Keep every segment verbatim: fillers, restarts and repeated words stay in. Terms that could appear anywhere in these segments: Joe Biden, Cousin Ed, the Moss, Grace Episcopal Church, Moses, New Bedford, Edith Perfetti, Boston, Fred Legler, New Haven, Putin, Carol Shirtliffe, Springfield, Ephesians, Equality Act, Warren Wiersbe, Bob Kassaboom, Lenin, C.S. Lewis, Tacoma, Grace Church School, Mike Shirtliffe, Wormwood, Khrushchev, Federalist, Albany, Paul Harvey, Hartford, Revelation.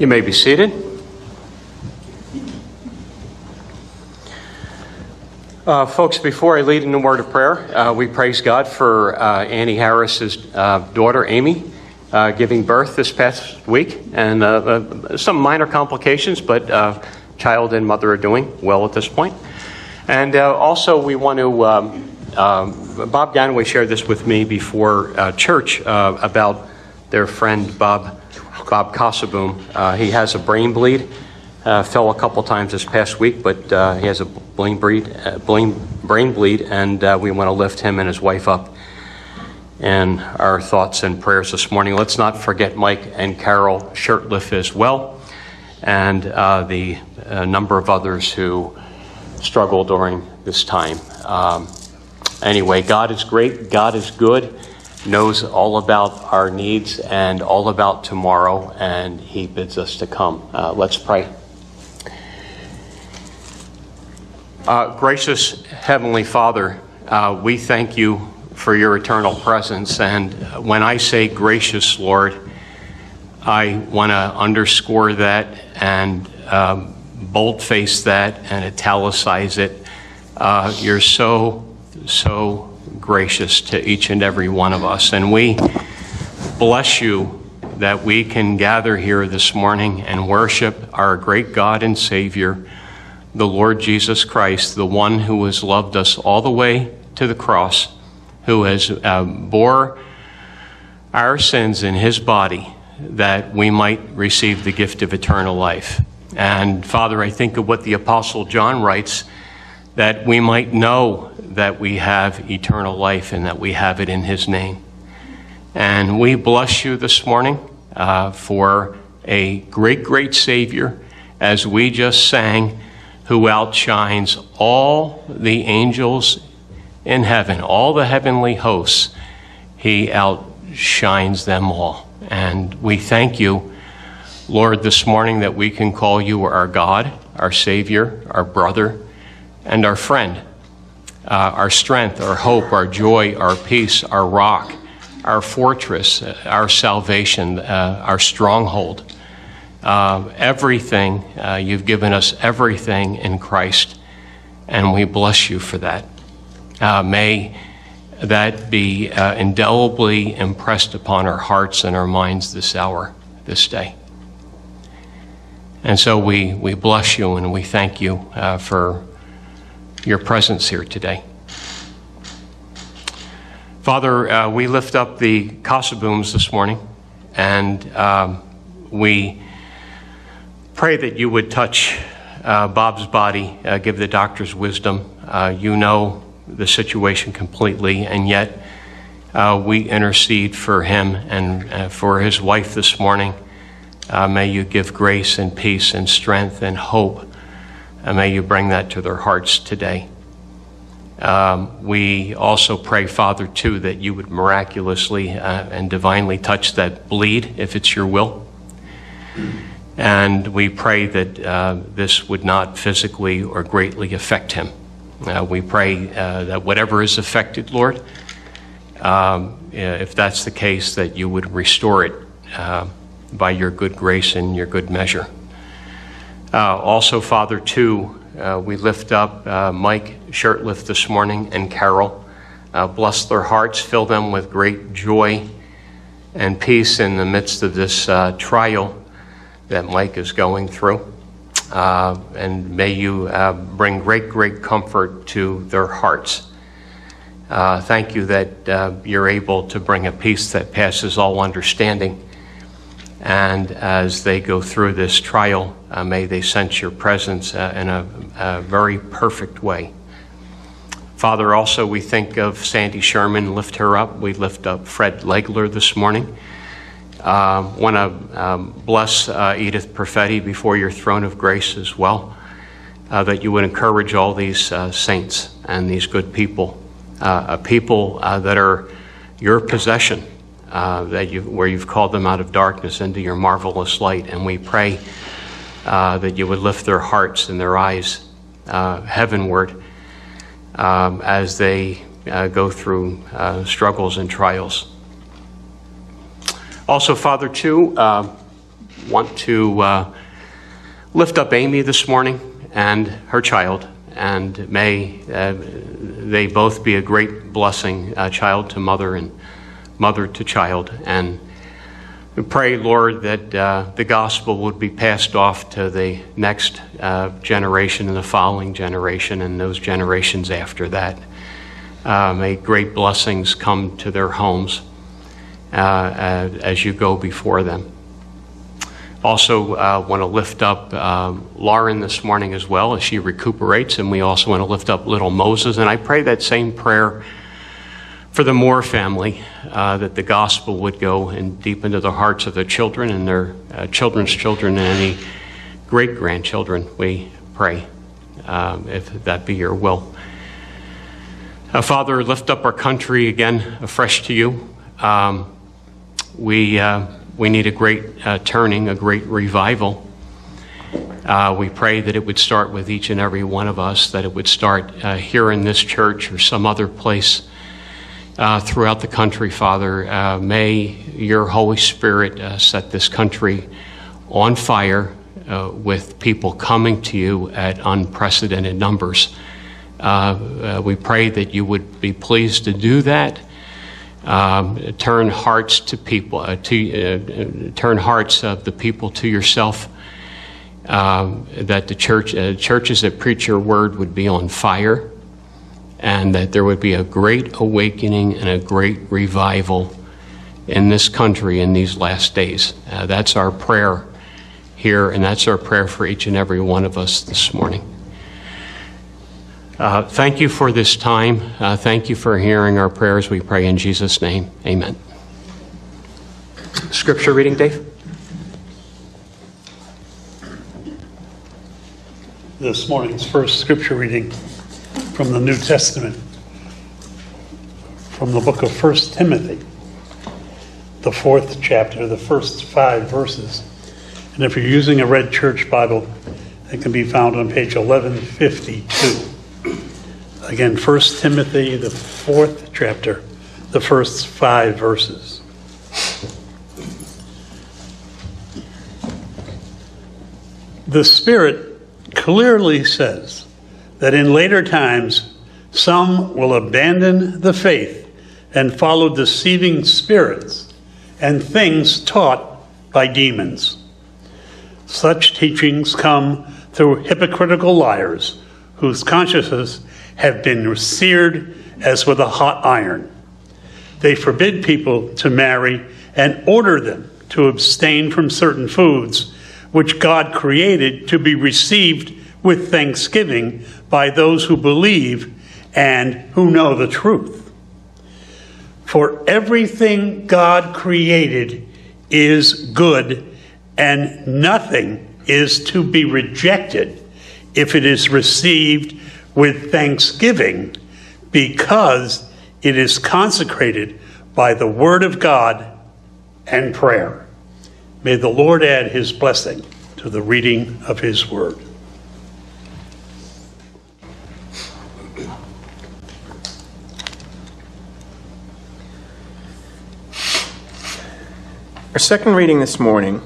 You may be seated. Uh, folks, before I lead in the word of prayer, uh, we praise God for uh, Annie Harris's uh, daughter, Amy, uh, giving birth this past week. And uh, uh, some minor complications, but uh, child and mother are doing well at this point. And uh, also we want to, um, uh, Bob Ganaway shared this with me before uh, church uh, about their friend Bob Bob Kassaboom. Uh, he has a brain bleed. Uh, fell a couple times this past week, but uh, he has a brain bleed, uh, brain bleed, and uh, we want to lift him and his wife up in our thoughts and prayers this morning. Let's not forget Mike and Carol Shirtliffe as well, and uh, the uh, number of others who struggle during this time. Um, anyway, God is great. God is good. Knows all about our needs and all about tomorrow, and he bids us to come. Uh, let's pray. Uh, gracious Heavenly Father, uh, we thank you for your eternal presence. And when I say gracious, Lord, I want to underscore that and uh, boldface that and italicize it. Uh, you're so, so gracious to each and every one of us. And we bless you that we can gather here this morning and worship our great God and Savior, the Lord Jesus Christ, the one who has loved us all the way to the cross, who has uh, bore our sins in his body that we might receive the gift of eternal life. And Father, I think of what the Apostle John writes, that we might know that we have eternal life and that we have it in his name. And we bless you this morning uh, for a great, great Savior, as we just sang, who outshines all the angels in heaven, all the heavenly hosts. He outshines them all. And we thank you, Lord, this morning that we can call you our God, our Savior, our brother, and our friend, uh, our strength, our hope, our joy, our peace, our rock, our fortress, our salvation, uh, our stronghold, uh, everything. Uh, you've given us everything in Christ, and we bless you for that. Uh, may that be uh, indelibly impressed upon our hearts and our minds this hour, this day. And so we, we bless you and we thank you uh, for your presence here today. Father, uh, we lift up the Kassabooms this morning, and um, we pray that you would touch uh, Bob's body, uh, give the doctors wisdom. Uh, you know the situation completely, and yet uh, we intercede for him and uh, for his wife this morning. Uh, may you give grace and peace and strength and hope. And may you bring that to their hearts today. Um, we also pray, Father, too, that you would miraculously uh, and divinely touch that bleed, if it's your will. And we pray that uh, this would not physically or greatly affect him. Uh, we pray uh, that whatever is affected, Lord, um, if that's the case, that you would restore it uh, by your good grace and your good measure. Uh, also, Father, too, uh, we lift up uh, Mike Shirtliffe this morning and Carol. Uh, bless their hearts, fill them with great joy and peace in the midst of this uh, trial that Mike is going through. Uh, and may you uh, bring great, great comfort to their hearts. Uh, thank you that uh, you're able to bring a peace that passes all understanding. And as they go through this trial, uh, may they sense your presence uh, in a, a very perfect way. Father, also we think of Sandy Sherman, lift her up. We lift up Fred Legler this morning. Uh, want to um, bless uh, Edith Perfetti before your throne of grace as well, uh, that you would encourage all these uh, saints and these good people, uh, people uh, that are your possession. uh, that you, where you've called them out of darkness into your marvelous light. And we pray uh, that you would lift their hearts and their eyes uh, heavenward um, as they uh, go through uh, struggles and trials. Also, Father, too, uh, want to uh, lift up Amy this morning and her child, and may uh, they both be a great blessing, uh, child to mother and mother to child. And we pray, Lord, that uh, the gospel would be passed off to the next uh, generation and the following generation and those generations after that. Uh, may great blessings come to their homes uh, as you go before them. Also uh, want to lift up uh, Lauren this morning as well as she recuperates, and we also want to lift up little Moses. And I pray that same prayer for the Moore family, uh, that the gospel would go and deep into the hearts of their children and their uh, children's children and any great-grandchildren, we pray, um, if that be your will. Uh, Father, lift up our country again afresh to you. Um, we... Uh, We need a great uh, turning, a great revival. Uh, we pray that it would start with each and every one of us, that it would start uh, here in this church or some other place uh, throughout the country, Father. Uh, may your Holy Spirit uh, set this country on fire uh, with people coming to you at unprecedented numbers. Uh, uh, we pray that you would be pleased to do that. Uh, turn hearts to people, uh, to uh, turn hearts of the people to yourself. Uh, that the church, uh, churches that preach your word would be on fire, and that there would be a great awakening and a great revival in this country in these last days. Uh, that's our prayer here, and that's our prayer for each and every one of us this morning. Uh, thank you for this time. Uh, thank you for hearing our prayers. We pray in Jesus' name. Amen. Scripture reading, Dave? This morning's first scripture reading from the New Testament, from the book of First Timothy, the fourth chapter, the first five verses. And if you're using a Red Church Bible, it can be found on page eleven fifty-two. Again, First Timothy, the fourth chapter, the first five verses. The Spirit clearly says that in later times, some will abandon the faith and follow deceiving spirits and things taught by demons. Such teachings come through hypocritical liars whose consciences have been seared as with a hot iron. They forbid people to marry and order them to abstain from certain foods which God created to be received with thanksgiving by those who believe and who know the truth. For everything God created is good, and nothing is to be rejected if it is received with thanksgiving, because it is consecrated by the word of God and prayer. May the Lord add his blessing to the reading of his word. Our second reading this morning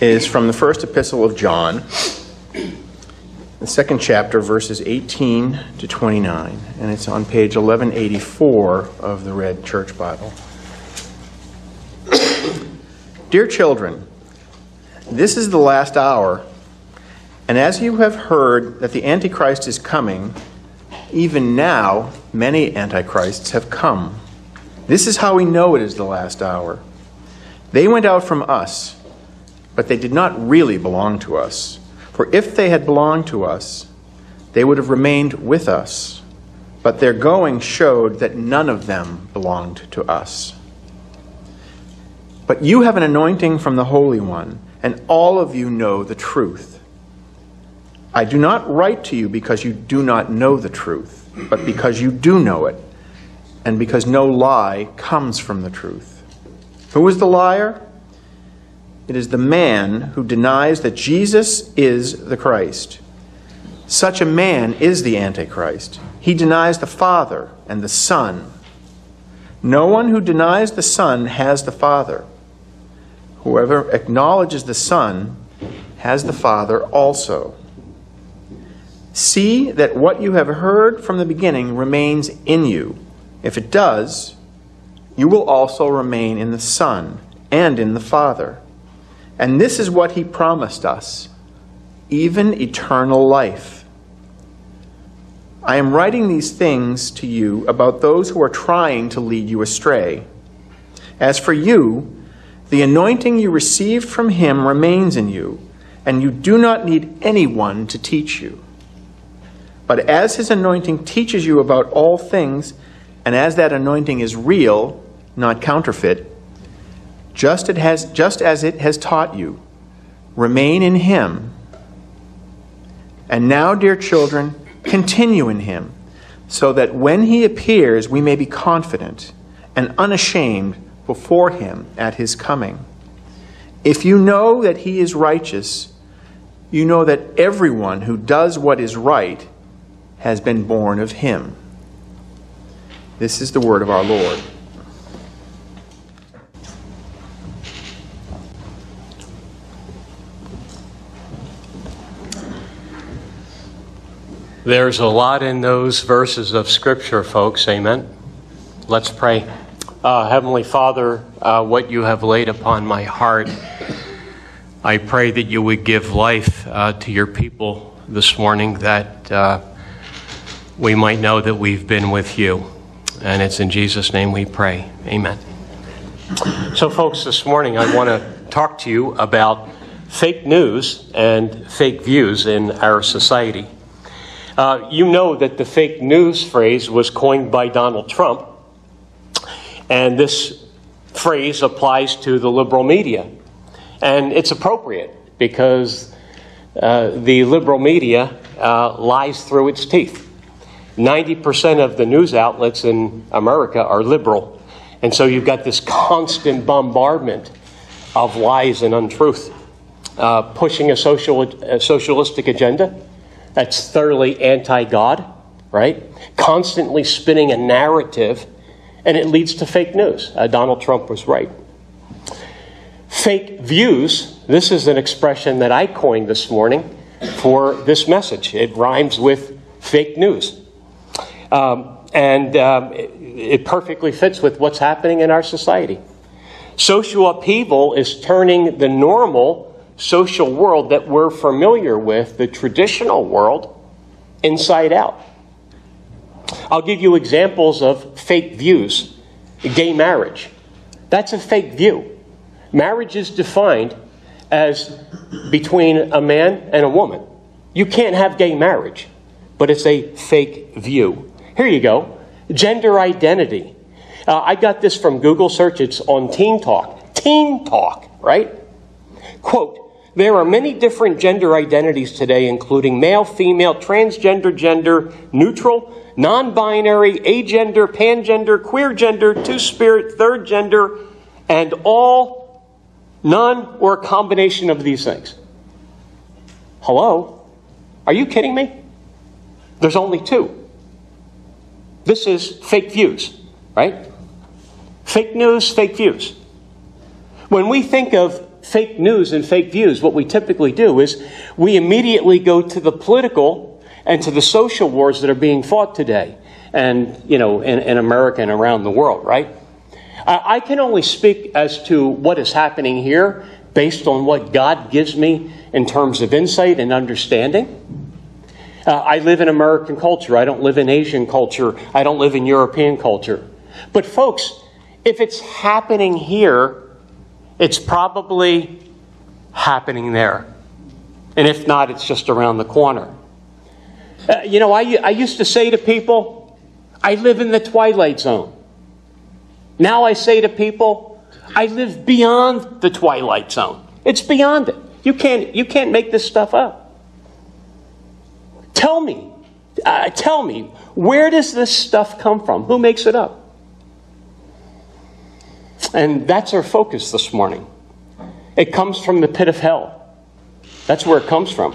is from the first epistle of John, the second chapter, verses eighteen to twenty-nine, and it's on page eleven eighty-four of the Red Church Bible. Dear children, this is the last hour, and as you have heard that the Antichrist is coming, even now many Antichrists have come. This is how we know it is the last hour. They went out from us, but they did not really belong to us. For if they had belonged to us, they would have remained with us. But their going showed that none of them belonged to us. But you have an anointing from the Holy One, and all of you know the truth. I do not write to you because you do not know the truth, but because you do know it, and because no lie comes from the truth. Who is the liar? It is the man who denies that Jesus is the Christ. Such a man is the Antichrist. He denies the Father and the Son. No one who denies the Son has the Father. Whoever acknowledges the Son has the Father also. See that what you have heard from the beginning remains in you. If it does, you will also remain in the Son and in the Father. And this is what he promised us, even eternal life. I am writing these things to you about those who are trying to lead you astray. As for you, the anointing you received from him remains in you, and you do not need anyone to teach you. But as his anointing teaches you about all things, and as that anointing is real, not counterfeit, just, it has, just as it has taught you, remain in him. And now, dear children, continue in him, so that when he appears, we may be confident and unashamed before him at his coming. If you know that he is righteous, you know that everyone who does what is right has been born of him. This is the word of our Lord. There's a lot in those verses of Scripture, folks. Amen. Let's pray. Uh, Heavenly Father, uh, what you have laid upon my heart, I pray that you would give life uh, to your people this morning, that uh, we might know that we've been with you. And it's in Jesus' name we pray. Amen. So, folks, this morning I want to talk to you about fake news and fake views in our society. Uh, you know that the fake news phrase was coined by Donald Trump, and this phrase applies to the liberal media. And it's appropriate because uh, the liberal media uh, lies through its teeth. ninety percent of the news outlets in America are liberal. And so you've got this constant bombardment of lies and untruth, uh, pushing a, social, a socialistic agenda that's thoroughly anti-God, right? Constantly spinning a narrative, and it leads to fake news. Uh, Donald Trump was right. Fake views, this is an expression that I coined this morning for this message. It rhymes with fake news. Um, and um, it, it perfectly fits with what's happening in our society. Social upheaval is turning the normal social world that we're familiar with, the traditional world, inside out. I'll give you examples of fake views. Gay marriage. That's a fake view. Marriage is defined as between a man and a woman. You can't have gay marriage, but it's a fake view. Here you go. Gender identity. Uh, I got this from Google search. It's on Teen Talk. Teen Talk, right? Quote, there are many different gender identities today, including male, female, transgender, gender, neutral, non-binary, agender, pangender, queer gender, two-spirit, third gender, and all, none, or a combination of these things. Hello? Are you kidding me? There's only two. This is fake views, right? Fake news, fake views. When we think of fake news and fake views, what we typically do is we immediately go to the political and to the social wars that are being fought today and, you know, in, in America and around the world, right? I, I can only speak as to what is happening here based on what God gives me in terms of insight and understanding. Uh, I live in American culture. I don't live in Asian culture. I don't live in European culture. But folks, if it's happening here, it's probably happening there. And if not, it's just around the corner. Uh, you know, I, I used to say to people, I live in the Twilight Zone. Now I say to people, I live beyond the Twilight Zone. It's beyond it. You can't, you can't make this stuff up. Tell me, uh, tell me, where does this stuff come from? Who makes it up? And that's our focus this morning. It comes from the pit of hell. That's where it comes from.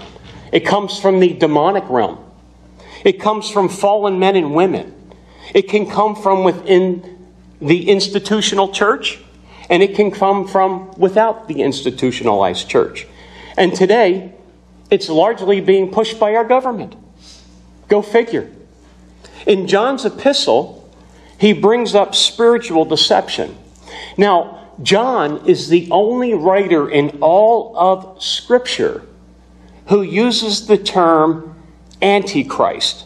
It comes from the demonic realm. It comes from fallen men and women. It can come from within the institutional church, and it can come from without the institutionalized church. And today, it's largely being pushed by our government. Go figure. In John's epistle, he brings up spiritual deception. Now, John is the only writer in all of Scripture who uses the term Antichrist.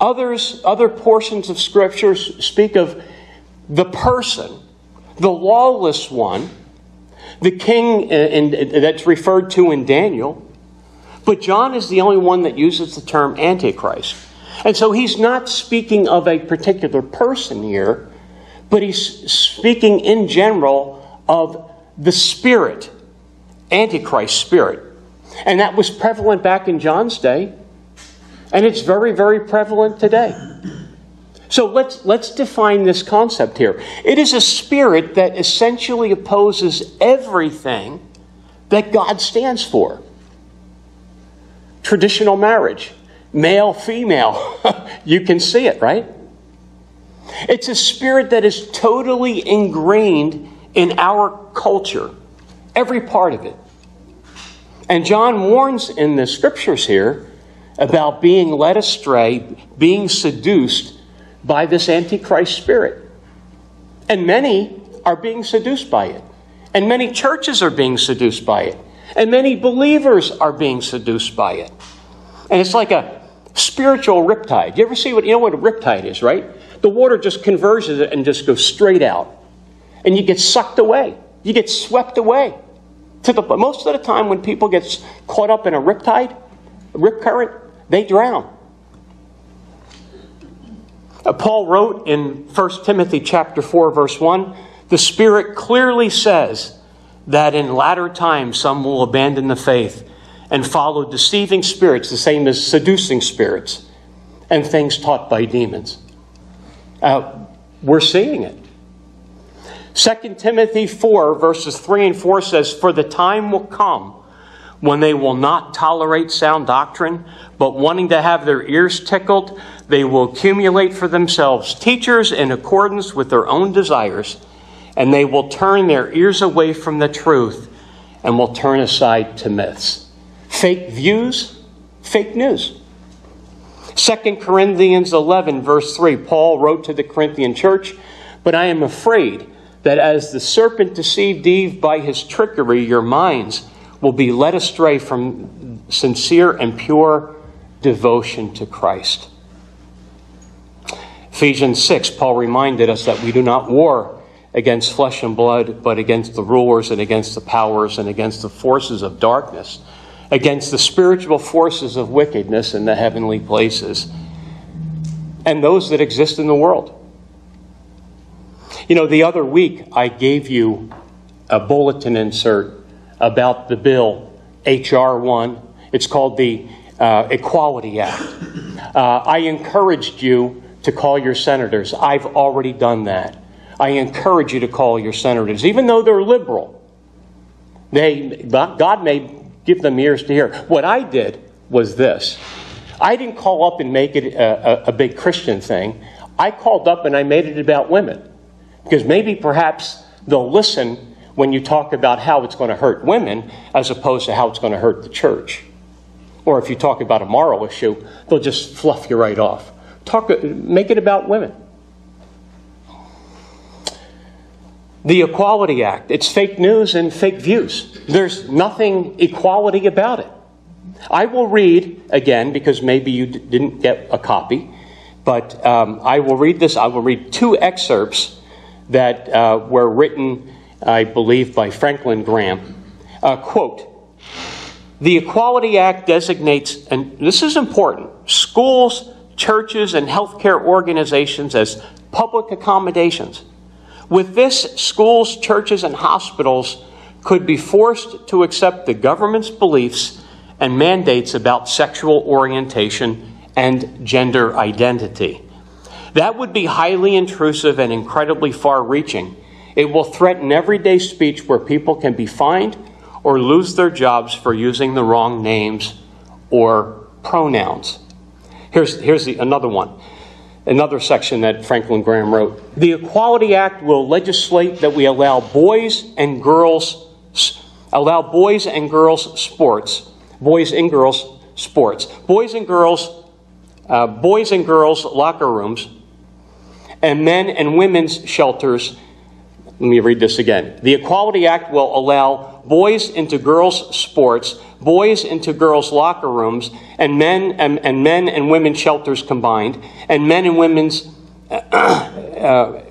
Others, other portions of Scripture speak of the person, the lawless one, the king in, in, that's referred to in Daniel. But John is the only one that uses the term Antichrist. And so he's not speaking of a particular person here, but he's speaking in general of the spirit, Antichrist spirit. And that was prevalent back in John's day. And it's very, very prevalent today. So let's, let's define this concept here. It is a spirit that essentially opposes everything that God stands for. Traditional marriage, male, female, you can see it, right? It's a spirit that is totally ingrained in our culture, every part of it. And John warns in the Scriptures here about being led astray, being seduced by this Antichrist spirit. And many are being seduced by it. And many churches are being seduced by it. And many believers are being seduced by it. And it's like a spiritual riptide. You ever see what, you know what a riptide is, right? The water just converges it and just goes straight out. And you get sucked away. You get swept away. To the, most of the time when people get caught up in a riptide, a rip current, they drown. Paul wrote in First Timothy chapter four, verse one, the Spirit clearly says that in latter times some will abandon the faith and follow deceiving spirits, the same as seducing spirits, and things taught by demons. Uh, we're seeing it. Second Timothy four, verses three and four says, for the time will come when they will not tolerate sound doctrine, but wanting to have their ears tickled, they will accumulate for themselves teachers in accordance with their own desires, and they will turn their ears away from the truth and will turn aside to myths. Fake views, fake news. Second Corinthians eleven, verse three, Paul wrote to the Corinthian church, but I am afraid that as the serpent deceived Eve by his trickery, your minds will be led astray from sincere and pure devotion to Christ. Ephesians six, Paul reminded us that we do not war against flesh and blood, but against the rulers and against the powers and against the forces of darkness, against the spiritual forces of wickedness in the heavenly places, and those that exist in the world. You know, the other week I gave you a bulletin insert about the bill, H R one. It's called the uh, Equality Act. Uh, I encouraged you to call your senators. I've already done that. I encourage you to call your senators, even though they're liberal. They, God may give them ears to hear. What I did was this. I didn't call up and make it a, a, a big Christian thing. I called up and I made it about women. Because maybe perhaps they'll listen when you talk about how it's going to hurt women as opposed to how it's going to hurt the church. Or if you talk about a moral issue, they'll just fluff you right off. Talk, make it about women. The Equality Act, it's fake news and fake views. There's nothing equality about it. I will read, again, because maybe you d- didn't get a copy, but um, I will read this. I will read two excerpts that uh, were written, I believe, by Franklin Graham. Uh, quote, the Equality Act designates, and this is important, schools, churches, and healthcare organizations as public accommodations. With this, schools, churches, and hospitals could be forced to accept the government's beliefs and mandates about sexual orientation and gender identity. That would be highly intrusive and incredibly far-reaching. It will threaten everyday speech where people can be fined or lose their jobs for using the wrong names or pronouns. Here's, here's the, another one, another section that Franklin Graham wrote. The Equality Act will legislate that we allow boys and girls, allow boys and girls sports, boys and girls sports, boys and girls, uh, boys and girls locker rooms, and men and women's shelters. Let me read this again. The Equality Act will allow boys into girls' sports, boys into girls' locker rooms, and men and, and men and women's shelters combined, and men and women's, uh, uh,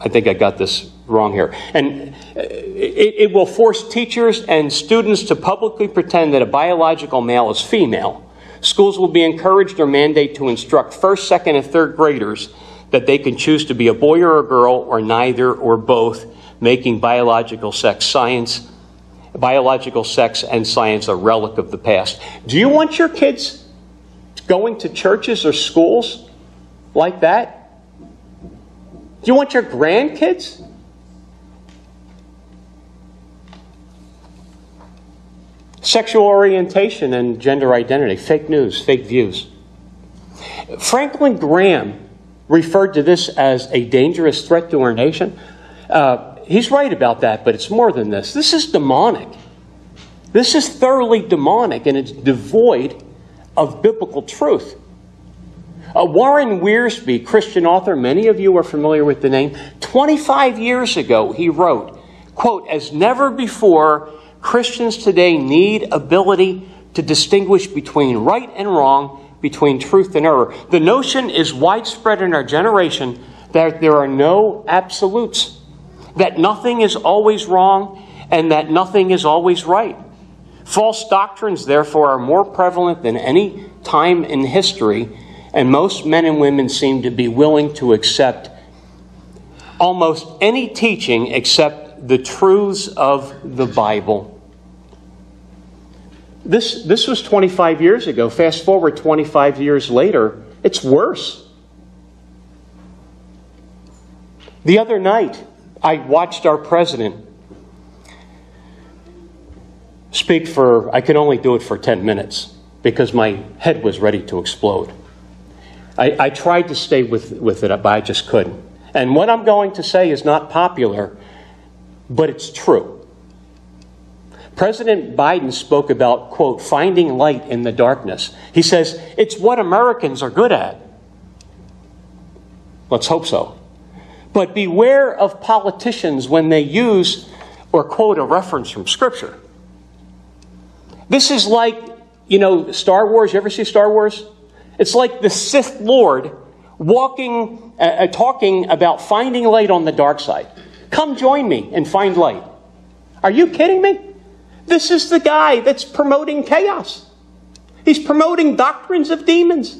I think I got this wrong here, and it, it will force teachers and students to publicly pretend that a biological male is female. Schools will be encouraged or mandated to instruct first, second, and third graders that they can choose to be a boy or a girl or neither or both, making biological sex science, biological sex and science a relic of the past. Do you want your kids going to churches or schools like that? Do you want your grandkids? Sexual orientation and gender identity, fake news, fake views. Franklin Graham referred to this as a dangerous threat to our nation. Uh, he's right about that, but it's more than this. This is demonic. This is thoroughly demonic, and it's devoid of biblical truth. Uh, Warren Wiersbe, Christian author, many of you are familiar with the name, twenty-five years ago he wrote, quote, "As never before, Christians today need ability to distinguish between right and wrong, between truth and error. The notion is widespread in our generation that there are no absolutes, that nothing is always wrong and that nothing is always right. False doctrines, therefore, are more prevalent than any time in history, and most men and women seem to be willing to accept almost any teaching except the truths of the Bible." This, this was twenty-five years ago. Fast forward twenty-five years later, it's worse. The other night, I watched our president speak for, I could only do it for ten minutes because my head was ready to explode. I, I tried to stay with, with it, but I just couldn't. And what I'm going to say is not popular, but it's true. President Biden spoke about, quote, finding light in the darkness. He says, it's what Americans are good at. Let's hope so. But beware of politicians when they use or quote a reference from Scripture. This is like, you know, Star Wars. You ever see Star Wars? It's like the Sith Lord walking, uh, talking about finding light on the dark side. Come join me and find light. Are you kidding me? This is the guy that's promoting chaos. He's promoting doctrines of demons.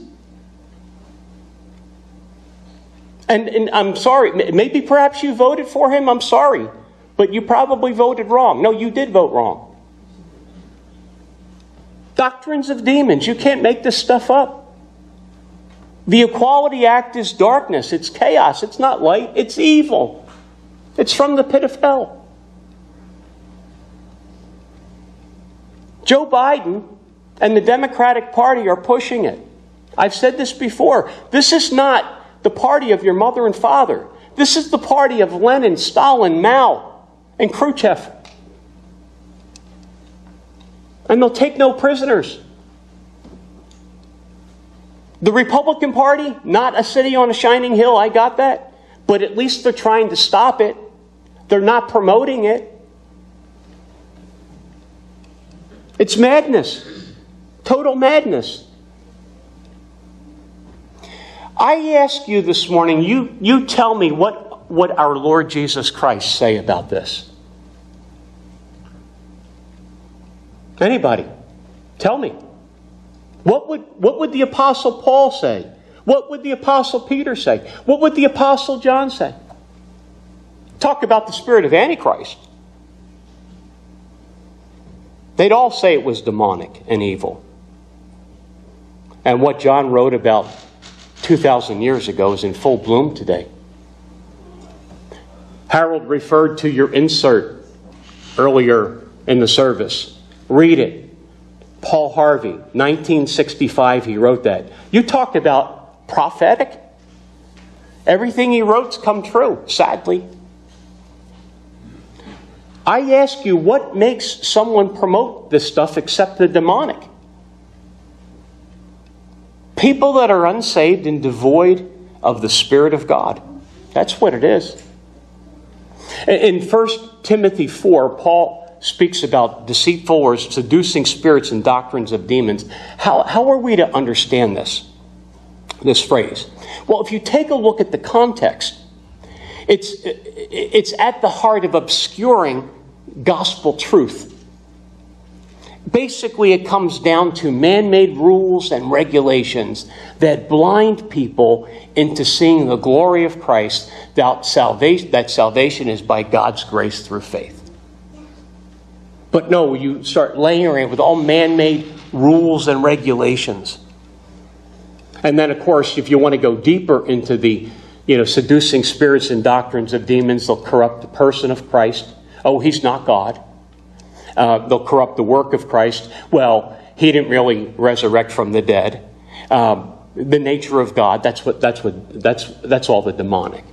And, and I'm sorry, maybe perhaps you voted for him. I'm sorry, but you probably voted wrong. No, you did vote wrong. Doctrines of demons. You can't make this stuff up. The Equality Act is darkness. It's chaos. It's not light. It's evil. It's from the pit of hell. Joe Biden and the Democratic Party are pushing it. I've said this before. This is not the party of your mother and father. This is the party of Lenin, Stalin, Mao, and Khrushchev. And they'll take no prisoners. The Republican Party, not a city on a shining hill, I got that. But at least they're trying to stop it. They're not promoting it. It's madness, total madness. I ask you this morning, you, you tell me what, what our Lord Jesus Christ say about this. Anybody, tell me. What would, what would the Apostle Paul say? What would the Apostle Peter say? What would the Apostle John say? Talk about the spirit of Antichrist. They'd all say it was demonic and evil. And what John wrote about two thousand years ago is in full bloom today. Harold referred to your insert earlier in the service. Read it. Paul Harvey, nineteen sixty-five, he wrote that. You talked about prophetic. Everything he wrote's come true, sadly. I ask you, what makes someone promote this stuff except the demonic? People that are unsaved and devoid of the Spirit of God. That's what it is. In First Timothy four, Paul speaks about deceitful or seducing spirits and doctrines of demons. How, how are we to understand this, this phrase? Well, if you take a look at the context, it's, it's at the heart of obscuring gospel truth. Basically, it comes down to man-made rules and regulations that blind people into seeing the glory of Christ, that salvation, that salvation is by God's grace through faith. But no, you start layering it with all man-made rules and regulations. And then, of course, if you want to go deeper into the, you know, seducing spirits and doctrines of demons, they'll corrupt the person of Christ. Oh, he's not God. Uh, they'll corrupt the work of Christ. Well, he didn't really resurrect from the dead. Um, the nature of God, that's what that's what that's that's all the demonic.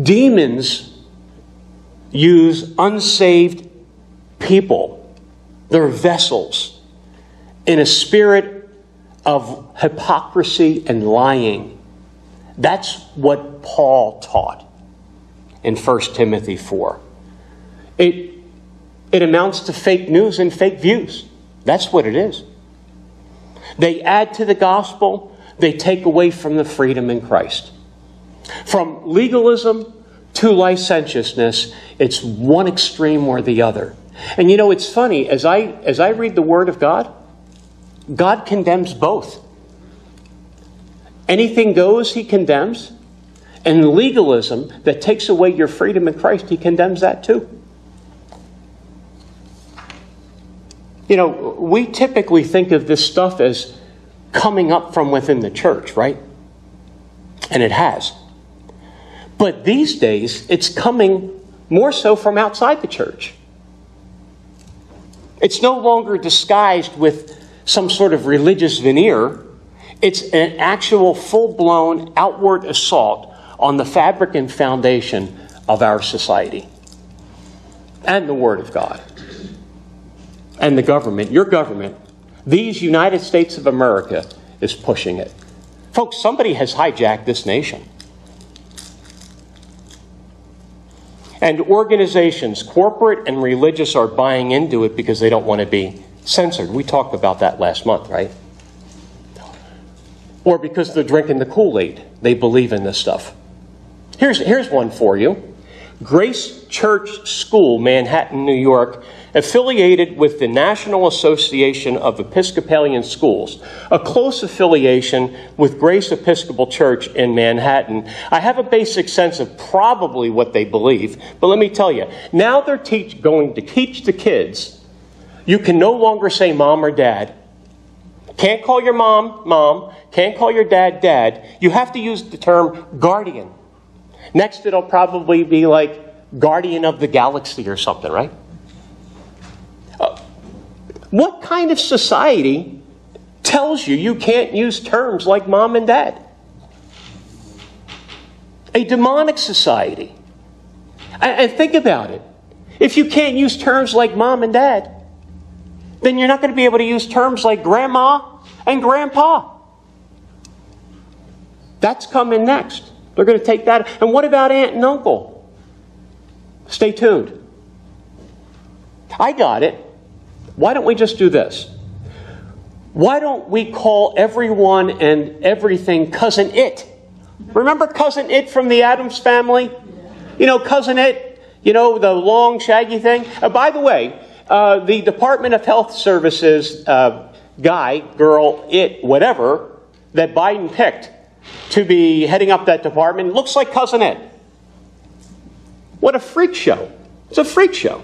Demons use unsaved people, their vessels, in a spirit of hypocrisy and lying. That's what Paul taught in First Timothy four. It, it amounts to fake news and fake views. That's what it is. They add to the gospel. They take away from the freedom in Christ. From legalism to licentiousness, it's one extreme or the other. And you know, it's funny, as I, as I read the Word of God, God condemns both. Anything goes, he condemns. And legalism that takes away your freedom in Christ, he condemns that too. You know, we typically think of this stuff as coming up from within the church, right? And it has. But these days, it's coming more so from outside the church. It's no longer disguised with some sort of religious veneer. It's an actual full-blown outward assault on the fabric and foundation of our society and the Word of God and the government, your government, these United States of America is pushing it. Folks, somebody has hijacked this nation. And organizations, corporate and religious, are buying into it because they don't want to be censored. We talked about that last month, right? Or because they're drinking the Kool-Aid. They believe in this stuff. Here's, here's one for you. Grace Church School, Manhattan, New York, affiliated with the National Association of Episcopalian Schools, a close affiliation with Grace Episcopal Church in Manhattan. I have a basic sense of probably what they believe, but let me tell you, now they're teach, going to teach the kids, you can no longer say mom or dad. Can't call your mom, mom. Can't call your dad, dad. You have to use the term guardian. Next, it'll probably be like guardian of the galaxy or something, right? Uh, what kind of society tells you you can't use terms like mom and dad? A demonic society. And think about it. If you can't use terms like mom and dad, then you're not going to be able to use terms like grandma and grandpa. That's coming next. They're going to take that. And what about aunt and uncle? Stay tuned. I got it. Why don't we just do this? Why don't we call everyone and everything Cousin It? Remember Cousin It from the Addams Family? You know, Cousin It, you know, the long, shaggy thing. Uh, by the way, Uh, the Department of Health Services uh, guy, girl, it, whatever, that Biden picked to be heading up that department looks like Cousin Ed. What a freak show. It's a freak show.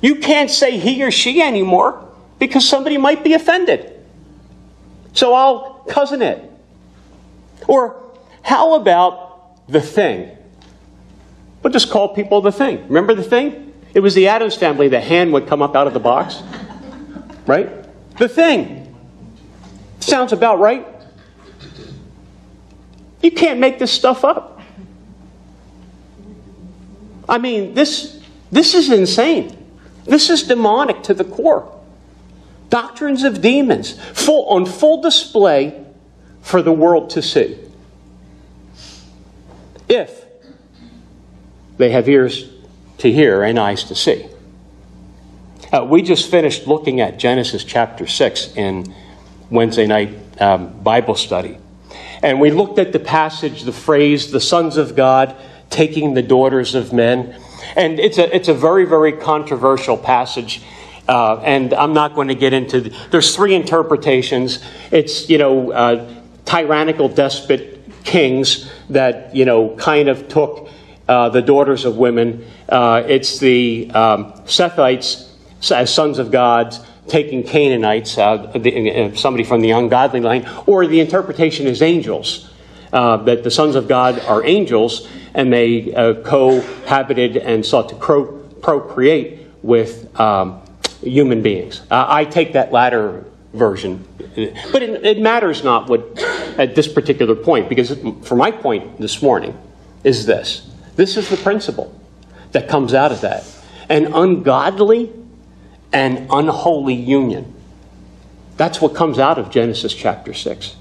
You can't say he or she anymore because somebody might be offended. So I'll Cousin Ed. Or how about the thing? We'll just call people the thing. Remember the thing? It was the Addams Family. The hand would come up out of the box. Right? The thing. Sounds about right. You can't make this stuff up. I mean, this, this is insane. This is demonic to the core. Doctrines of demons full, on full display for the world to see. If they have ears to hear and eyes to see. Uh, we just finished looking at Genesis chapter six in Wednesday night um, Bible study. And we looked at the passage, the phrase, the sons of God taking the daughters of men. And it's a, it's a very, very controversial passage. Uh, and I'm not going to get into... The, there's three interpretations. It's, you know, uh, tyrannical despot kings that, you know, kind of took uh, the daughters of women. Uh, it's the um, Sethites as sons of God taking Canaanites, uh, the, uh, somebody from the ungodly line. Or the interpretation is angels. Uh, that the sons of God are angels and they uh, cohabited and sought to pro- procreate with... Um, human beings. Uh, I take that latter version, but it, it matters not what at this particular point, because it, for my point this morning is this. This is the principle that comes out of that. An ungodly and unholy union. That's what comes out of Genesis chapter six.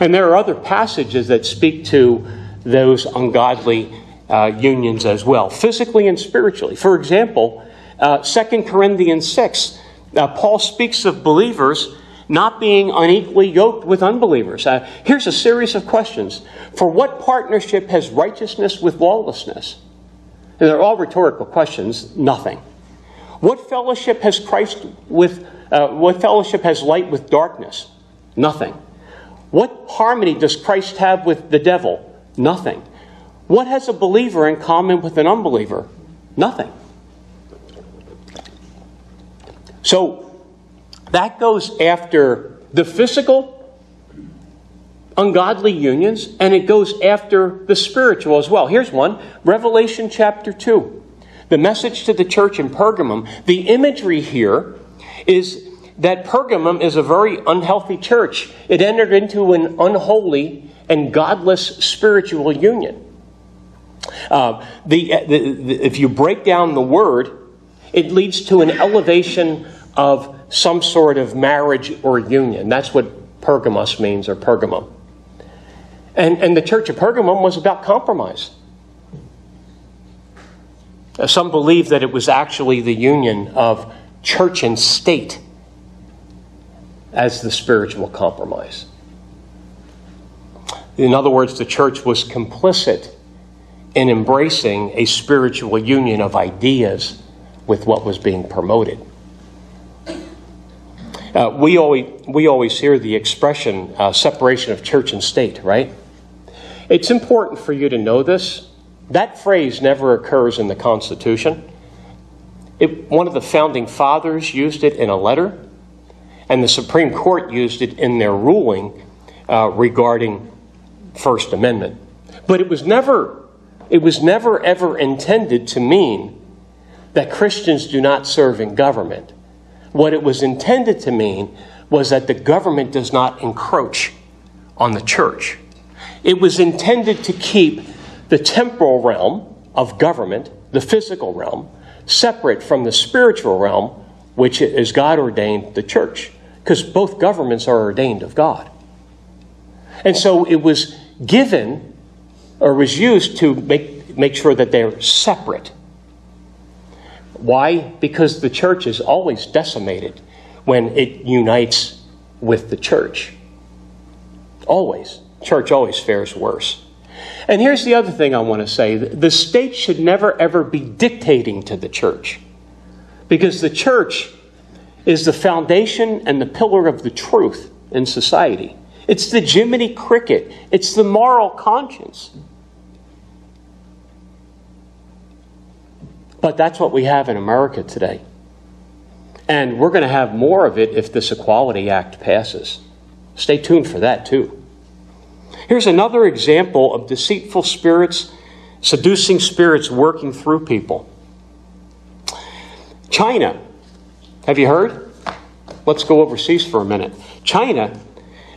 And there are other passages that speak to those ungodly uh, unions as well, physically and spiritually. For example, Uh, Second Corinthians six, uh, Paul speaks of believers not being unequally yoked with unbelievers. Uh, here's a series of questions. For what partnership has righteousness with lawlessness? And they're all rhetorical questions. Nothing. What fellowship has Christ with, uh, what fellowship has light with darkness? Nothing. What harmony does Christ have with the devil? Nothing. What has a believer in common with an unbeliever? Nothing. So that goes after the physical ungodly unions, and it goes after the spiritual as well. Here's one, Revelation chapter two, the message to the church in Pergamum. The imagery here is that Pergamum is a very unhealthy church. It entered into an unholy and godless spiritual union. Uh, the, the, the, if you break down the word, it leads to an elevation of some sort of marriage or union. That's what Pergamos means, or Pergamum. And, and the church of Pergamum was about compromise. Some believe that it was actually the union of church and state as the spiritual compromise. In other words, the church was complicit in embracing a spiritual union of ideas with what was being promoted. Uh, we always we always hear the expression uh, separation of church and state, right? It's important for you to know this. That phrase never occurs in the Constitution. It, one of the founding fathers used it in a letter, and the Supreme Court used it in their ruling uh, regarding First Amendment. But it was never it was never ever intended to mean that Christians do not serve in government. What it was intended to mean was that the government does not encroach on the church. It was intended to keep the temporal realm of government, the physical realm, separate from the spiritual realm, which is God ordained the church, because both governments are ordained of God. And so it was given or was used to make, make sure that they're separate. Why? Because the church is always decimated when it unites with the church. Always. Church always fares worse. And here's the other thing I want to say. The state should never, ever be dictating to the church, because the church is the foundation and the pillar of the truth in society. It's the Jiminy Cricket. It's the moral conscience. But that's what we have in America today. And we're going to have more of it if this Equality Act passes. Stay tuned for that too. Here's another example of deceitful spirits, seducing spirits working through people. China. Have you heard? Let's go overseas for a minute. China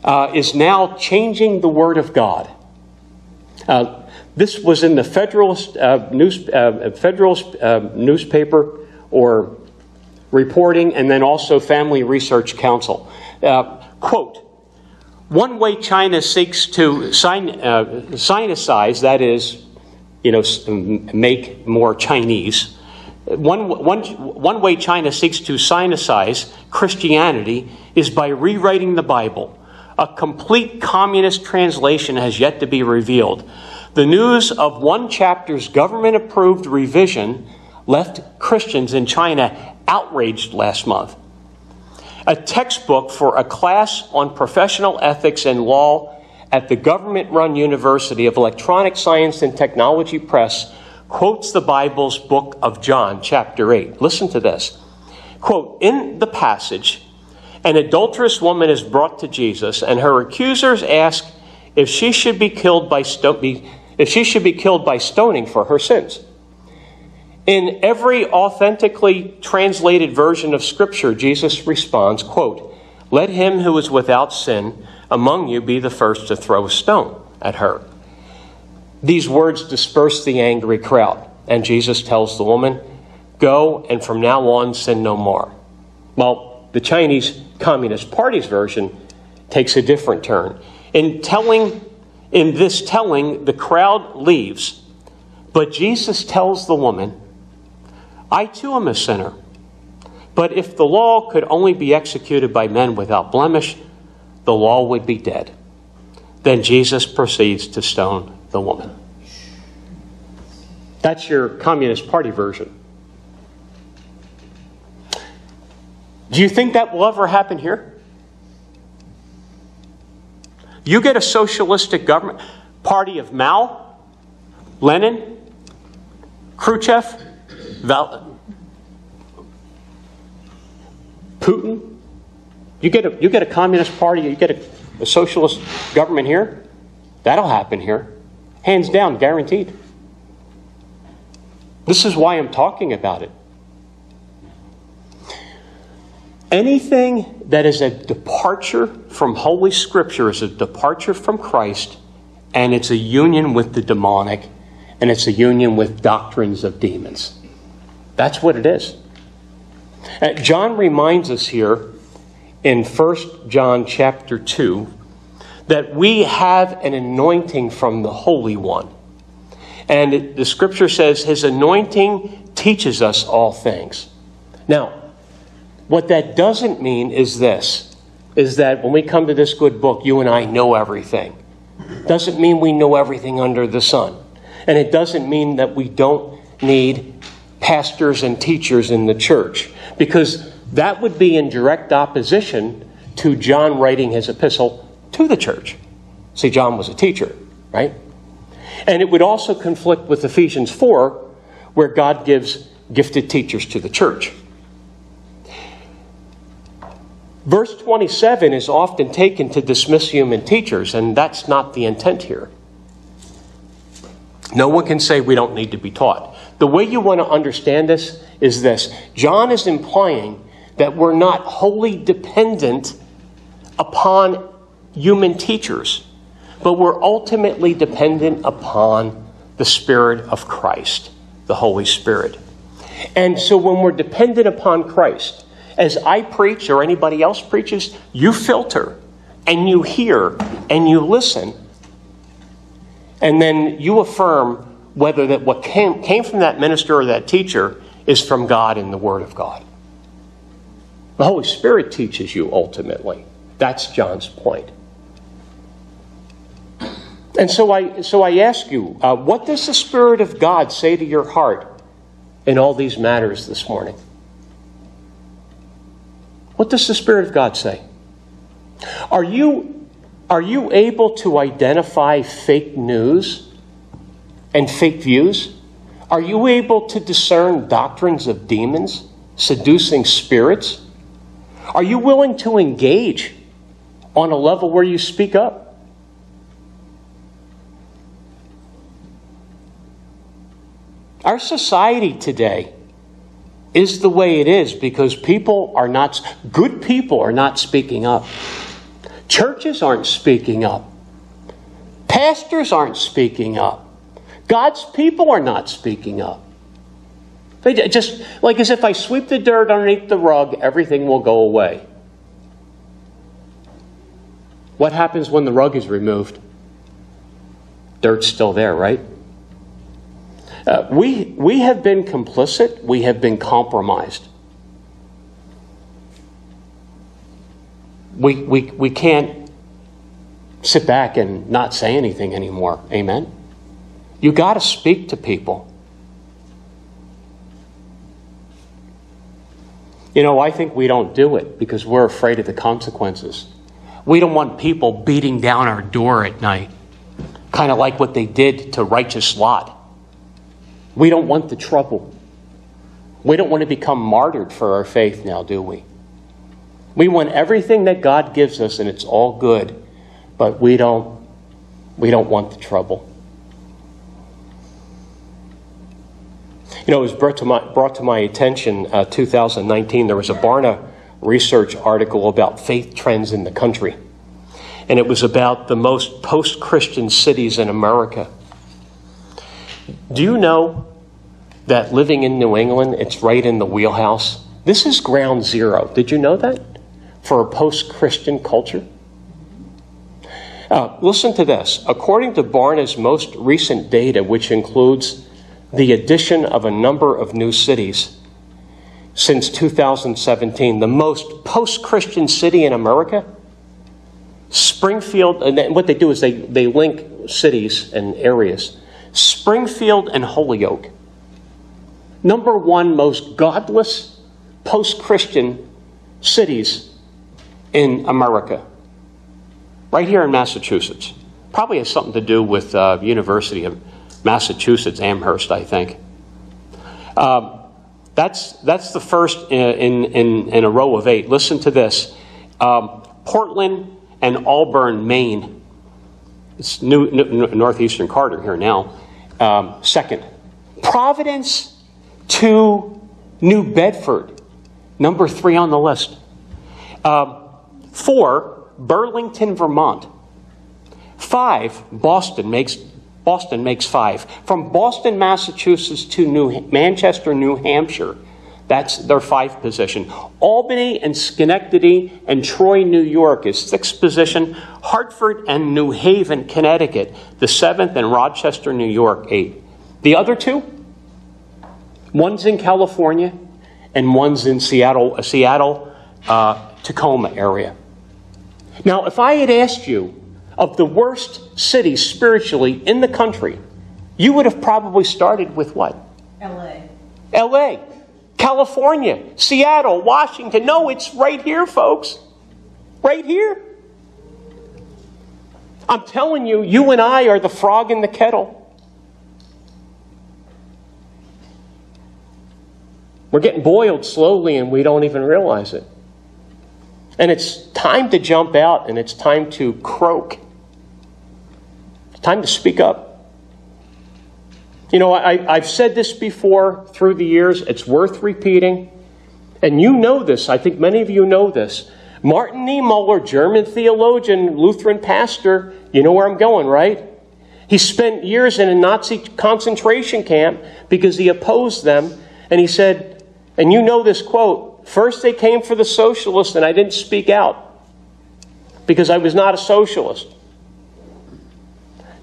uh, is now changing the Word of God. Uh, this was in the Federalist, uh, news, uh, Federalist uh, newspaper or reporting, and then also Family Research Council. Uh, quote, one way China seeks to sin- uh, sinicize, that is, you know, make more Chinese, one, one, one way China seeks to sinicize Christianity is by rewriting the Bible. A complete communist translation has yet to be revealed. The news of one chapter's government-approved revision left Christians in China outraged last month. A textbook for a class on professional ethics and law at the government-run University of Electronic Science and Technology Press quotes the Bible's book of John, chapter eight. Listen to this. Quote, in the passage, an adulterous woman is brought to Jesus, and her accusers ask if she should be killed by sto- be, if she should be killed by stoning for her sins. In every authentically translated version of Scripture, Jesus responds, quote, let him who is without sin among you be the first to throw a stone at her. These words disperse the angry crowd, and Jesus tells the woman, go, and from now on, sin no more. Well, the Chinese Communist Party's version takes a different turn. In telling, in this telling, the crowd leaves, but Jesus tells the woman, I too am a sinner, but if the law could only be executed by men without blemish, the law would be dead. Then Jesus proceeds to stone the woman. That's your Communist Party version. Do you think that will ever happen here? You get a socialistic government, party of Mao, Lenin, Khrushchev, Val- Putin. You get a you get a communist party, you get a, a socialist government here. That'll happen here. Hands down, guaranteed. This is why I'm talking about it. Anything that is a departure from Holy Scripture is a departure from Christ, and it's a union with the demonic, and it's a union with doctrines of demons. That's what it is. Uh, John reminds us here in First John chapter two, that we have an anointing from the Holy One. And it, the Scripture says his anointing teaches us all things. Now, what that doesn't mean is this, is that when we come to this good book, you and I know everything. Doesn't mean we know everything under the sun. And it doesn't mean that we don't need pastors and teachers in the church, because that would be in direct opposition to John writing his epistle to the church. See, John was a teacher, right? And it would also conflict with Ephesians four, where God gives gifted teachers to the church. Verse twenty-seven is often taken to dismiss human teachers, and that's not the intent here. No one can say we don't need to be taught. The way you want to understand this is this. John is implying that we're not wholly dependent upon human teachers, but we're ultimately dependent upon the Spirit of Christ, the Holy Spirit. And so when we're dependent upon Christ, as I preach or anybody else preaches, you filter and you hear and you listen, and then you affirm whether that what came, came from that minister or that teacher is from God in the Word of God. The Holy Spirit teaches you ultimately. That's John's point. And so I so I ask you, uh, what does the Spirit of God say to your heart in all these matters this morning? What does the Spirit of God say? Are you, are you able to identify fake news and fake views? Are you able to discern doctrines of demons, seducing spirits? Are you willing to engage on a level where you speak up? Our society today is the way it is because people are not, good people are not speaking up. Churches aren't speaking up. Pastors aren't speaking up. God's people are not speaking up. They just, like as if I sweep the dirt underneath the rug, everything will go away. What happens when the rug is removed? Dirt's still there, right? Uh, we, we have been complicit. We have been compromised. We, we, we can't sit back and not say anything anymore. Amen? You got to speak to people. You know, I think we don't do it because we're afraid of the consequences. We don't want people beating down our door at night, kind of like what they did to righteous Lot. We don't want the trouble. We don't want to become martyred for our faith now, do we? We want everything that God gives us, and it's all good, but we don't, we don't want the trouble. You know, it was brought to my, brought to my attention, uh, two thousand nineteen, there was a Barna research article about faith trends in the country. And it was about the most post-Christian cities in America. Do you know that living in New England, it's right in the wheelhouse? This is ground zero. Did you know that? For a post-Christian culture? Uh, listen to this. According to Barna's most recent data, which includes the addition of a number of new cities since two thousand seventeen, the most post-Christian city in America, Springfield, and what they do is they, they link cities and areas. Springfield and Holyoke, number one most godless post-Christian cities in America, right here in Massachusetts. Probably has something to do with uh, University of Massachusetts, Amherst, I think. Um, that's, that's the first in, in, in a row of eight. Listen to this. Um, Portland and Auburn, Maine. It's new, new, northeastern Carter here now. Um, second, Providence to New Bedford, number three on the list. Um, four, Burlington, Vermont. Five, Boston makes Boston makes five. From Boston, Massachusetts to New Manchester, New Hampshire. That's their fifth position. Albany and Schenectady and Troy, New York is sixth position. Hartford and New Haven, Connecticut, the seventh, and Rochester, New York, eighth. The other two, one's in California and one's in Seattle, Seattle, uh, Tacoma area. Now, if I had asked you of the worst cities spiritually in the country, you would have probably started with what? L A. L A. California, Seattle, Washington. No, it's right here, folks. Right here. I'm telling you, you and I are the frog in the kettle. We're getting boiled slowly and we don't even realize it. And it's time to jump out and it's time to croak. It's time to speak up. You know, I, I've said this before through the years. It's worth repeating. And you know this. I think many of you know this. Martin Niemöller, German theologian, Lutheran pastor. You know where I'm going, right? He spent years in a Nazi concentration camp because he opposed them. And he said, and you know this quote, "First they came for the socialists and I didn't speak out because I was not a socialist.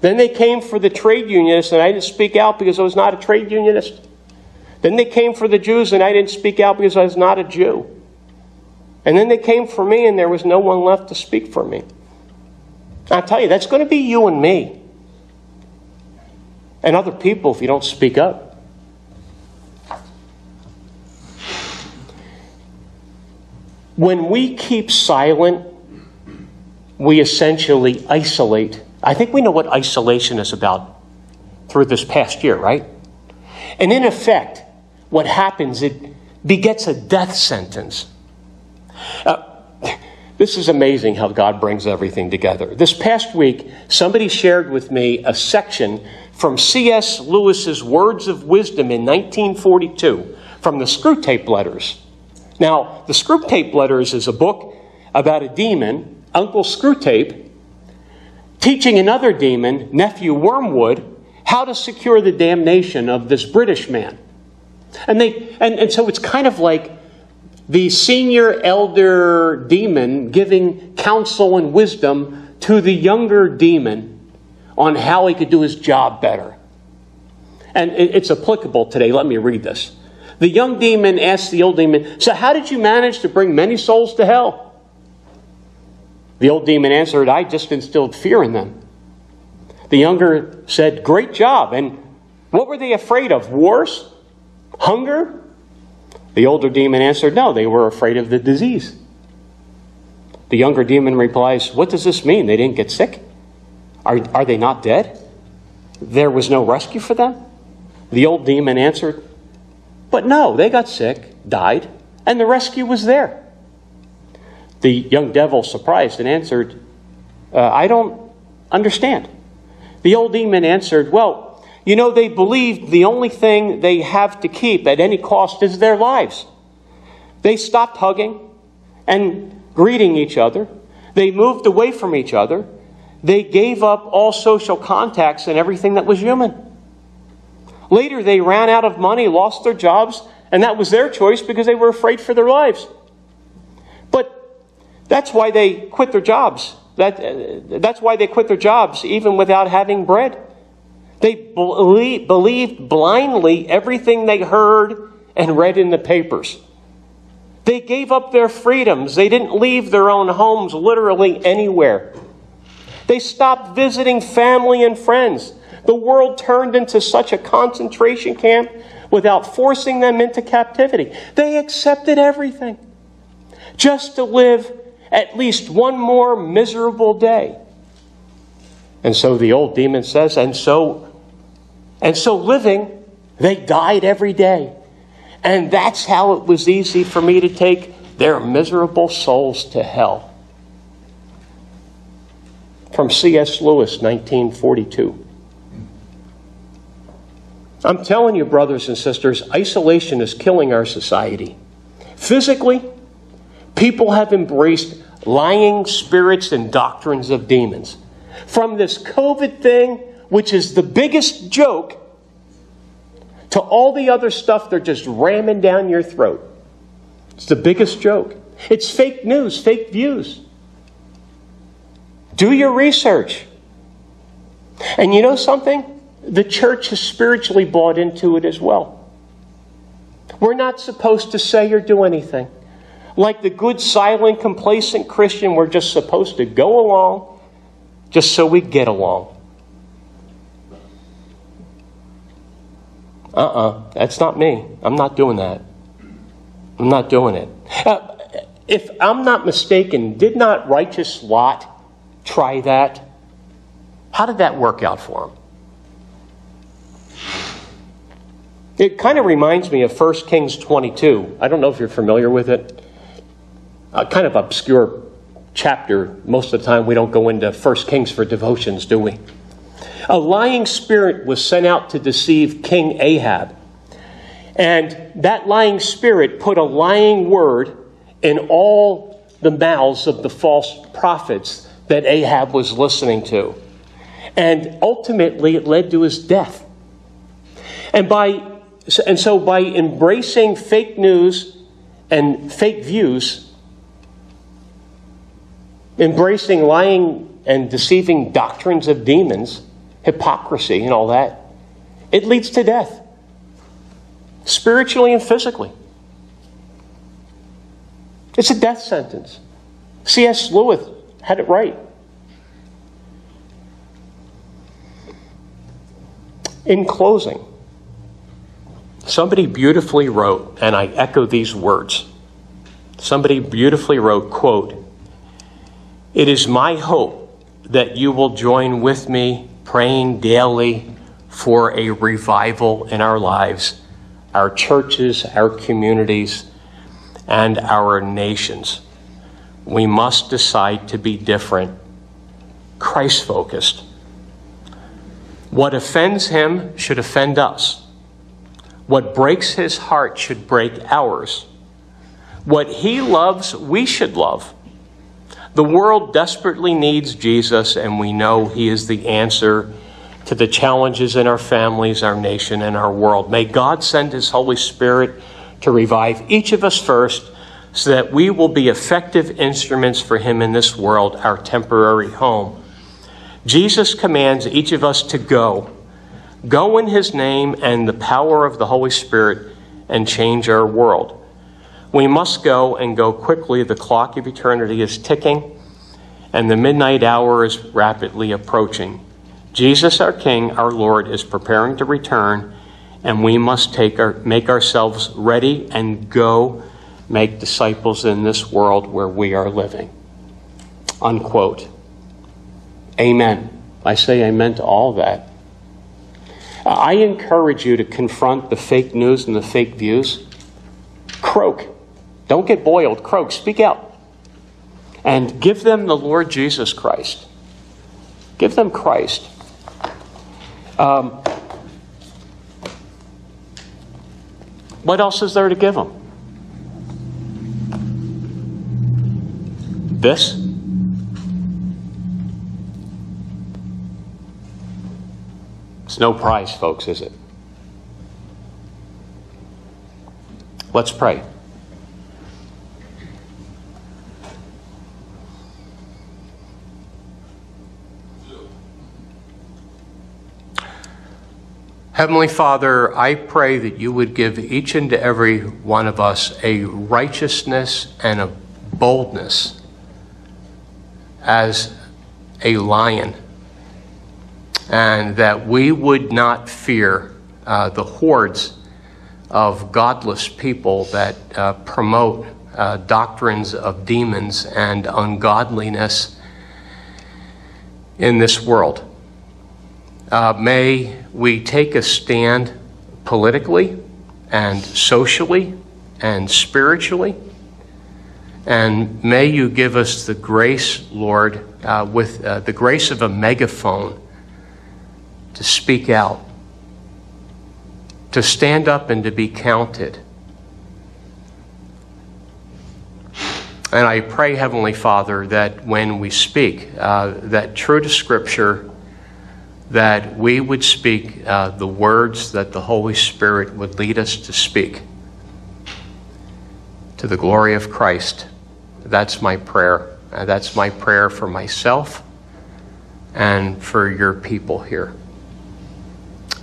Then they came for the trade unionists, and I didn't speak out because I was not a trade unionist. Then they came for the Jews, and I didn't speak out because I was not a Jew. And then they came for me, and there was no one left to speak for me." I tell you, that's going to be you and me and other people if you don't speak up. When we keep silent, we essentially isolate. I think we know what isolation is about through this past year, right? And in effect, what happens, it begets a death sentence. Uh, this is amazing how God brings everything together. This past week, somebody shared with me a section from C S. Lewis's Words of Wisdom in nineteen forty-two, from the Screw Tape Letters. Now, the Screw Tape Letters is a book about a demon, Uncle Screwtape, teaching another demon, Nephew Wormwood, how to secure the damnation of this British man. And, they, and, and so it's kind of like the senior elder demon giving counsel and wisdom to the younger demon on how he could do his job better. And it, it's applicable today. Let me read this. The young demon asked the old demon, "So how did you manage to bring many souls to hell?" The old demon answered, "I just instilled fear in them." The younger said, "Great job. And what were they afraid of? Wars? Hunger?" The older demon answered, "No, they were afraid of the disease." The younger demon replies, "What does this mean? They didn't get sick? Are, are they not dead? There was no rescue for them?" The old demon answered, "But no, they got sick, died, and the rescue was there." The young devil, surprised, and answered, uh, "I don't understand." The old demon answered, "Well, you know, they believed the only thing they have to keep at any cost is their lives. They stopped hugging and greeting each other. They moved away from each other. They gave up all social contacts and everything that was human. Later, they ran out of money, lost their jobs, and that was their choice because they were afraid for their lives. But that's why they quit their jobs. That, uh, that's why they quit their jobs, even without having bread. They belie- believed blindly everything they heard and read in the papers. They gave up their freedoms. They didn't leave their own homes literally anywhere. They stopped visiting family and friends. The world turned into such a concentration camp without forcing them into captivity. They accepted everything just to live at least one more miserable day." And so the old demon says, and so, and so living, they died every day. And that's how it was easy for me to take their miserable souls to hell." From C S. Lewis, nineteen forty-two. I'm telling you, brothers and sisters, isolation is killing our society. Physically, people have embraced lying spirits and doctrines of demons. From this COVID thing, which is the biggest joke, to all the other stuff they're just ramming down your throat. It's the biggest joke. It's fake news, fake views. Do your research. And you know something? The church has spiritually bought into it as well. We're not supposed to say or do anything. Like the good, silent, complacent Christian, we're just supposed to go along just so we get along. Uh-uh, that's not me. I'm not doing that. I'm not doing it. Uh, if I'm not mistaken, did not righteous Lot try that? How did that work out for him? It kind of reminds me of First Kings twenty-two. I don't know if you're familiar with it. A kind of obscure chapter. Most of the time we don't go into First Kings for devotions, do we? A lying spirit was sent out to deceive King Ahab. And that lying spirit put a lying word in all the mouths of the false prophets that Ahab was listening to. And ultimately it led to his death. And by And so by embracing fake news and fake views, embracing lying and deceiving doctrines of demons, hypocrisy and all that, it leads to death, spiritually and physically. It's a death sentence. C S. Lewis had it right. In closing, somebody beautifully wrote, and I echo these words, somebody beautifully wrote, quote, "It is my hope that you will join with me praying daily for a revival in our lives, our churches, our communities, and our nations. We must decide to be different, Christ-focused. What offends him should offend us. What breaks his heart should break ours. What he loves, we should love. The world desperately needs Jesus, and we know he is the answer to the challenges in our families, our nation, and our world. May God send his Holy Spirit to revive each of us first, so that we will be effective instruments for him in this world, our temporary home. Jesus commands each of us to go. Go in his name and the power of the Holy Spirit and change our world. We must go, and go quickly. The clock of eternity is ticking, and the midnight hour is rapidly approaching. Jesus, our King, our Lord, is preparing to return, and we must take our, make ourselves ready and go make disciples in this world where we are living. Unquote. Amen. I say amen to all that. I encourage you to confront the fake news and the fake views. Croak. Don't get boiled. Croak. Speak out. And give them the Lord Jesus Christ. Give them Christ. Um, what else is there to give them? This? It's no prize, folks, is it? Let's pray. Heavenly Father, I pray that you would give each and every one of us a righteousness and a boldness as a lion, and that we would not fear uh, the hordes of godless people that uh, promote uh, doctrines of demons and ungodliness in this world. Uh, may we take a stand politically and socially and spiritually. And may you give us the grace, Lord, uh, with uh, the grace of a megaphone to speak out, to stand up and to be counted. And I pray, Heavenly Father, that when we speak, uh, that true to Scripture, that we would speak uh, the words that the Holy Spirit would lead us to speak, to the glory of Christ. That's my prayer. Uh, that's my prayer for myself and for your people here.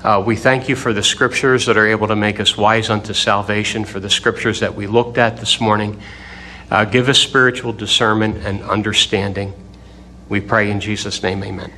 Uh, we thank you for the scriptures that are able to make us wise unto salvation, for the scriptures that we looked at this morning. Uh, give us spiritual discernment and understanding. We pray in Jesus' name, amen.